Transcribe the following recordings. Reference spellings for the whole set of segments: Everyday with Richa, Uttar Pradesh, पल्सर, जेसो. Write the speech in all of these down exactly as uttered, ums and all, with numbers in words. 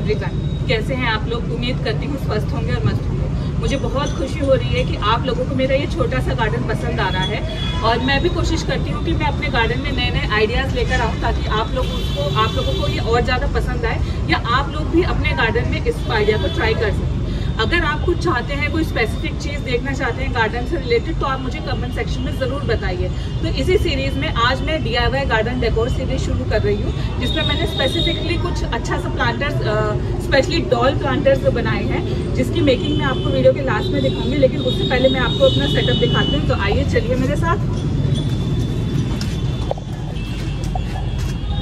Everyone, कैसे हैं आप लोग। उम्मीद करती हूँ स्वस्थ होंगे और मस्त होंगे। मुझे बहुत खुशी हो रही है कि आप लोगों को मेरा ये छोटा सा गार्डन पसंद आ रहा है और मैं भी कोशिश करती हूँ कि मैं अपने गार्डन में नए नए आइडियाज़ लेकर आऊँ ताकि आप लोगों को आप लोगों को ये और ज़्यादा पसंद आए या आप लोग भी अपने गार्डन में इस आइडिया को ट्राई कर सकें। अगर आप कुछ चाहते हैं, कोई स्पेसिफिक चीज़ देखना चाहते हैं गार्डन से रिलेटेड, तो आप मुझे कमेंट सेक्शन में ज़रूर बताइए। तो इसी सीरीज़ में आज मैं D I Y garden decor series शुरू कर रही हूँ, जिसमें मैंने स्पेसिफिकली कुछ अच्छा सा प्लांटर्स, स्पेशली डॉल प्लांटर्स बनाए हैं, जिसकी मेकिंग मैं आपको वीडियो के लास्ट में दिखाऊंगी। लेकिन उससे पहले मैं आपको अपना सेटअप दिखाती हूँ, तो आइए चलिए मेरे साथ।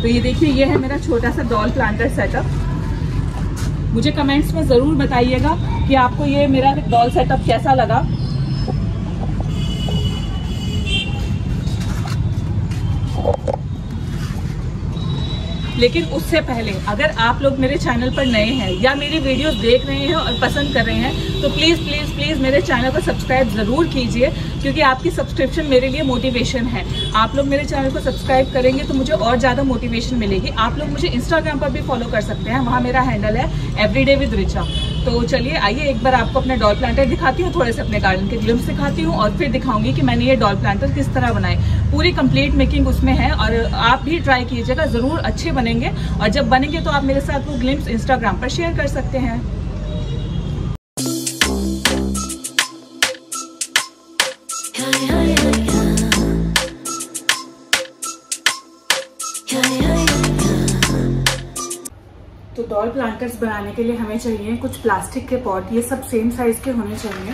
तो ये देखिए, ये है मेरा छोटा सा डॉल प्लांटर सेटअप। मुझे कमेंट्स में ज़रूर बताइएगा कि आपको ये मेरा डॉल सेटअप कैसा लगा। लेकिन उससे पहले, अगर आप लोग मेरे चैनल पर नए हैं या मेरी वीडियोस देख रहे हैं और पसंद कर रहे हैं, तो प्लीज़ प्लीज़ प्लीज़ मेरे चैनल को सब्सक्राइब ज़रूर कीजिए, क्योंकि आपकी सब्सक्रिप्शन मेरे लिए मोटिवेशन है। आप लोग मेरे चैनल को सब्सक्राइब करेंगे तो मुझे और ज़्यादा मोटिवेशन मिलेगी। आप लोग मुझे इंस्टाग्राम पर भी फॉलो कर सकते हैं, वहाँ मेरा हैंडल है एवरीडे विद रिचा। तो चलिए आइए, एक बार आपको अपने डॉल प्लांटर दिखाती हूँ, थोड़े से अपने गार्डन के ग्लिम्स दिखाती हूँ और फिर दिखाऊंगी कि मैंने ये डॉल प्लांटर किस तरह बनाए। पूरी कंप्लीट मेकिंग उसमें है और आप भी ट्राई कीजिएगा, ज़रूर अच्छे बनेंगे। और जब बनेंगे तो आप मेरे साथ वो ग्लिम्स इंस्टाग्राम पर शेयर कर सकते हैं। तो डॉल प्लांटर्स बनाने के लिए हमें चाहिए कुछ प्लास्टिक के पॉट। ये सब सेम साइज के होने चाहिए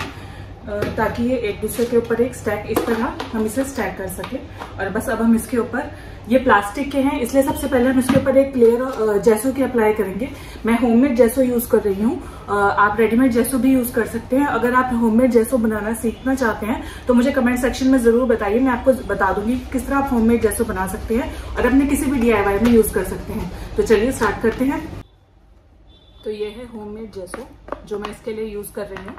ताकि ये एक दूसरे के ऊपर एक स्टैक, इस तरह हम इसे स्टैक कर सकें। और बस अब हम इसके ऊपर, ये प्लास्टिक के हैं इसलिए सबसे पहले हम इसके ऊपर एक लेयर जेसो की अप्लाई करेंगे। मैं होममेड जेसो यूज़ कर रही हूँ, आप रेडीमेड जेसो भी यूज़ कर सकते हैं। अगर आप होममेड जेसो बनाना सीखना चाहते हैं तो मुझे कमेंट सेक्शन में ज़रूर बताइए, मैं आपको बता दूंगी किस तरह आप होममेड जेसो बना सकते हैं और अपने किसी भी डी आई वाई में यूज़ कर सकते हैं। तो चलिए स्टार्ट करते हैं। तो ये है होममेड जेसो जो मैं इसके लिए यूज़ कर रही हूँ।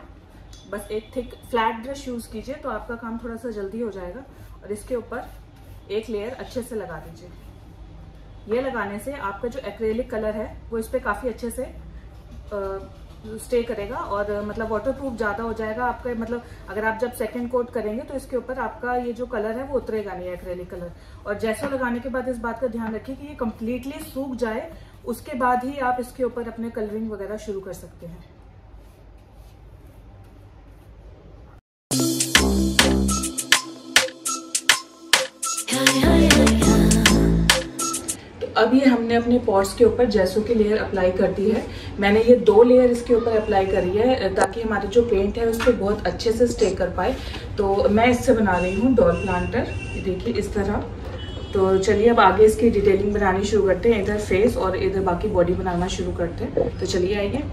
बस एक थिक फ्लैट ब्रश यूज़ कीजिए तो आपका काम थोड़ा सा जल्दी हो जाएगा। और इसके ऊपर एक लेयर अच्छे से लगा दीजिए। ये लगाने से आपका जो एक्रेलिक कलर है वो इस पर काफ़ी अच्छे से स्टे करेगा और मतलब वाटरप्रूफ ज़्यादा हो जाएगा आपका। मतलब अगर आप जब सेकंड कोट करेंगे तो इसके ऊपर आपका ये जो कलर है वो उतरेगा नहीं, एक्रेलिक कलर। और जेसो लगाने के बाद इस बात का ध्यान रखिए कि ये कम्प्लीटली सूख जाए, उसके बाद ही आप इसके ऊपर अपने कलरिंग वगैरह शुरू कर सकते हैं। अब ये हमने अपने पॉट्स के ऊपर जेसो की लेयर अप्लाई कर दी है। मैंने ये दो लेयर इसके ऊपर अप्लाई करी है ताकि हमारे जो पेंट है उस पर बहुत अच्छे से स्टे कर पाए। तो मैं इससे बना रही हूँ डॉल प्लांटर, देखिए इस तरह। तो चलिए अब आगे इसकी डिटेलिंग बनानी शुरू करते हैं। इधर फेस और इधर बाकी बॉडी बनाना शुरू करते हैं। तो चलिए आइए।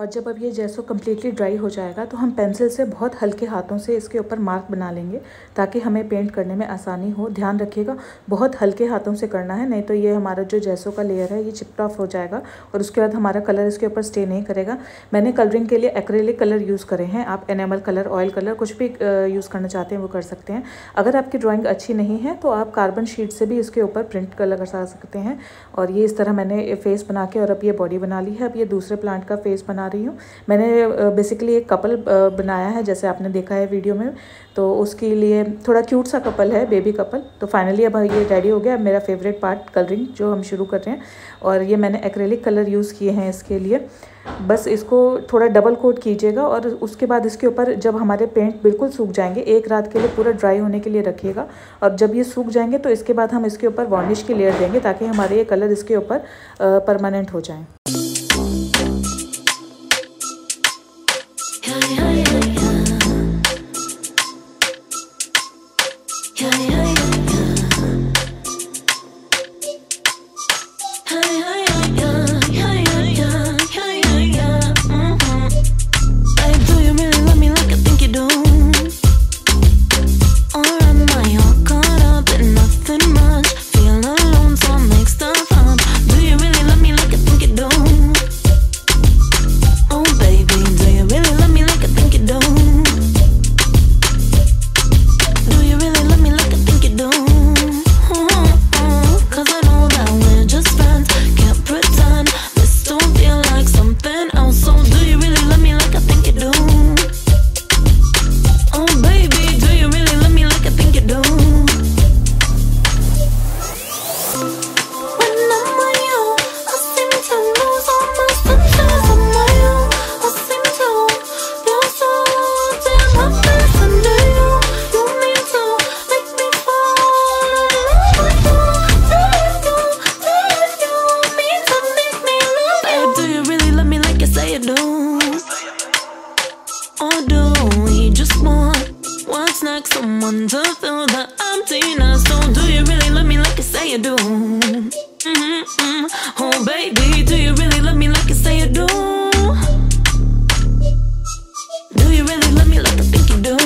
और जब अब ये जेसो कम्प्लीटली ड्राई हो जाएगा तो हम पेंसिल से बहुत हल्के हाथों से इसके ऊपर मार्क बना लेंगे ताकि हमें पेंट करने में आसानी हो। ध्यान रखिएगा, बहुत हल्के हाथों से करना है, नहीं तो ये हमारा जो जेसो का लेयर है ये चिपटा हो जाएगा और उसके बाद हमारा कलर इसके ऊपर स्टे नहीं करेगा। मैंने कलरिंग के लिए एक्रेलिक कलर यूज़ करे हैं, आप एनामल कलर, ऑयल कलर, कुछ भी यूज़ करना चाहते हैं वो कर सकते हैं। अगर आपकी ड्राॅइंग अच्छी नहीं है तो आप कार्बन शीट से भी इसके ऊपर प्रिंट कलर लगा सकते हैं। और ये इस तरह मैंने फेस बना के और अब ये बॉडी बना ली है। अब ये दूसरे प्लांट का फेस बना रही हूँ। मैंने बेसिकली एक कपल बनाया है, जैसे आपने देखा है वीडियो में, तो उसके लिए थोड़ा क्यूट सा कपल है, बेबी कपल। तो फाइनली अब ये रेडी हो गया। अब मेरा फेवरेट पार्ट कलरिंग जो हम शुरू कर रहे हैं, और ये मैंने एक्रेलिक कलर यूज़ किए हैं इसके लिए। बस इसको थोड़ा डबल कोट कीजिएगा और उसके बाद इसके ऊपर जब हमारे पेंट बिल्कुल सूख जाएंगे, एक रात के लिए पूरा ड्राई होने के लिए रखिएगा। और जब ये सूख जाएंगे तो इसके बाद हम इसके ऊपर वार्निश की लेयर देंगे ताकि हमारे ये कलर इसके ऊपर परमानेंट हो जाएँ। Don't snack, someone to fill the emptiness. So do you really love me like you say you do? Mm-hmm. Oh baby, do you really love me like you say you do? Do you really love me like I think you do?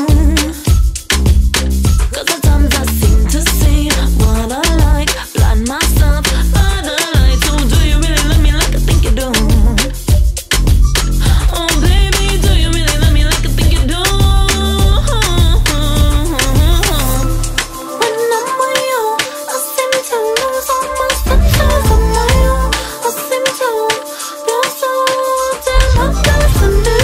Cause at times I seem to see what I like, blind myself by the light. So do you really love me like I think you do? Oh baby, do you really love me like I think you do? When I'm with you, I seem to lose all my senses. I'm with you, I seem to lose all till I'm dancing to you.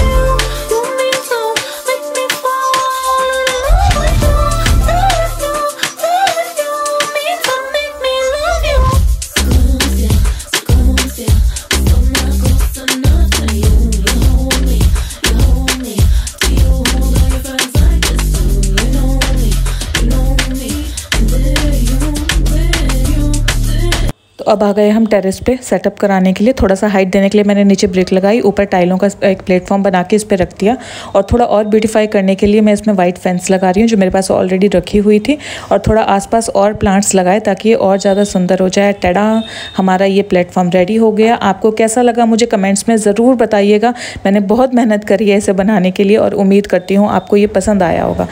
अब आ गए हम terrace पे setup कराने के लिए। थोड़ा सा height देने के लिए मैंने नीचे ब्रेक लगाई, ऊपर टाइलों का एक प्लेटफॉर्म बना के इस पर रख दिया। और थोड़ा और ब्यूटीफाई करने के लिए मैं इसमें वाइट फेंस लगा रही हूँ जो मेरे पास ऑलरेडी रखी हुई थी, और थोड़ा आसपास और प्लांट्स लगाए ताकि ये और ज़्यादा सुंदर हो जाए। टेढ़ा हमारा ये प्लेटफॉर्म रेडी हो गया। आपको कैसा लगा मुझे कमेंट्स में ज़रूर बताइएगा। मैंने बहुत मेहनत करी है इसे बनाने के लिए और उम्मीद करती हूँ आपको ये पसंद आया होगा।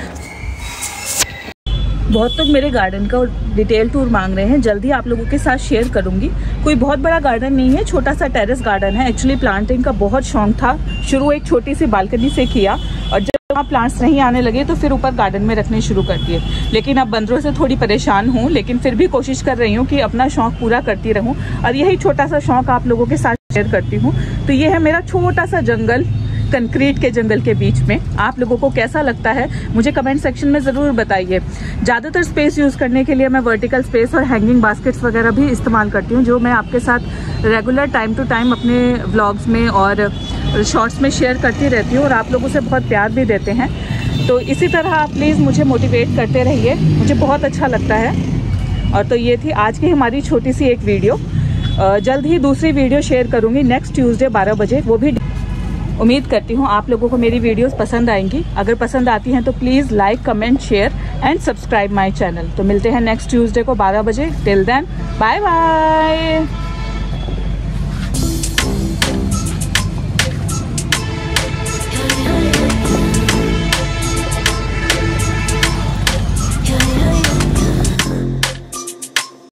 बहुत लोग मेरे गार्डन का डिटेल टूर मांग रहे हैं, जल्दी आप लोगों के साथ शेयर करूंगी। कोई बहुत बड़ा गार्डन नहीं है, छोटा सा टेरेस गार्डन है। एक्चुअली प्लांटिंग का बहुत शौक था, शुरू एक छोटी सी बालकनी से किया और जब वहाँ प्लांट्स नहीं आने लगे तो फिर ऊपर गार्डन में रखने शुरू कर दिए। लेकिन अब बंदरों से थोड़ी परेशान हूँ, लेकिन फिर भी कोशिश कर रही हूँ कि अपना शौक पूरा करती रहूँ और यही छोटा सा शौक आप लोगों के साथ शेयर करती हूँ। तो ये है मेरा छोटा सा जंगल, कंक्रीट के जंगल के बीच में। आप लोगों को कैसा लगता है मुझे कमेंट सेक्शन में ज़रूर बताइए। ज़्यादातर स्पेस यूज़ करने के लिए मैं वर्टिकल स्पेस और हैंगिंग बास्केट्स वगैरह भी इस्तेमाल करती हूँ, जो मैं आपके साथ रेगुलर टाइम टू टाइम अपने व्लॉग्स में और शॉर्ट्स में शेयर करती रहती हूँ और आप लोगों से बहुत प्यार भी देते हैं। तो इसी तरह आप प्लीज़ मुझे मोटिवेट करते रहिए, मुझे बहुत अच्छा लगता है। और तो ये थी आज की हमारी छोटी सी एक वीडियो। जल्द ही दूसरी वीडियो शेयर करूँगी नेक्स्ट ट्यूज़डे बारह बजे, वो भी। उम्मीद करती हूँ आप लोगों को मेरी वीडियोस पसंद आएंगी। अगर पसंद आती हैं तो please like, comment, share and subscribe my channel. तो मिलते हैं नेक्स्ट ट्यूसडे को बारह बजे। Till then bye bye.